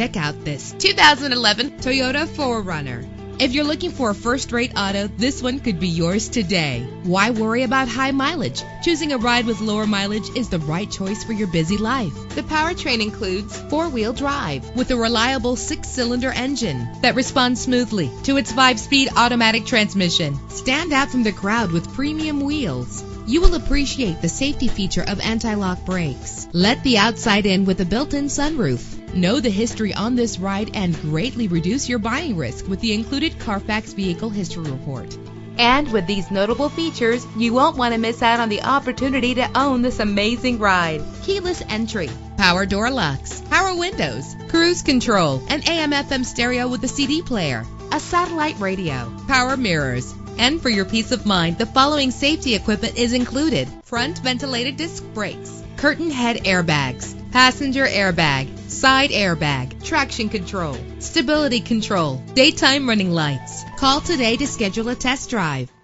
check out this 2011 Toyota 4Runner. If you're looking for a first-rate auto, this one could be yours today. Why worry about high mileage? Choosing a ride with lower mileage is the right choice for your busy life. The powertrain includes four-wheel drive with a reliable six-cylinder engine that responds smoothly to its 5-speed automatic transmission. Stand out from the crowd with premium wheels. You will appreciate the safety feature of anti-lock brakes. Let the outside in with a built-in sunroof. Know the history on this ride and greatly reduce your buying risk with the included Carfax Vehicle History Report. And with these notable features, you won't want to miss out on the opportunity to own this amazing ride. Keyless entry, power door locks, power windows, cruise control, an AM/FM stereo with a CD player, a satellite radio, power mirrors. And for your peace of mind, the following safety equipment is included: front ventilated disc brakes, curtain head airbags, passenger airbag, side airbag, traction control, stability control, daytime running lights. Call today to schedule a test drive.